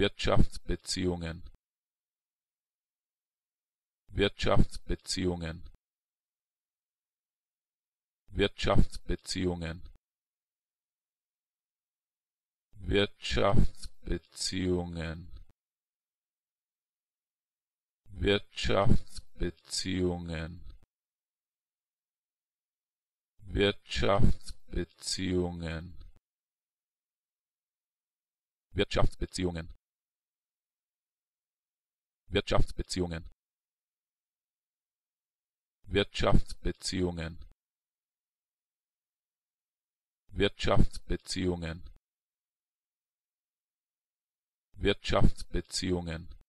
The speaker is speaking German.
Wirtschaftsbeziehungen. Wirtschaftsbeziehungen. Wirtschaftsbeziehungen. Wirtschaftsbeziehungen. Wirtschaftsbeziehungen. Wirtschaftsbeziehungen. Wirtschaftsbeziehungen. Wirtschaftsbeziehungen. Wirtschaftsbeziehungen. Wirtschaftsbeziehungen. Wirtschaftsbeziehungen.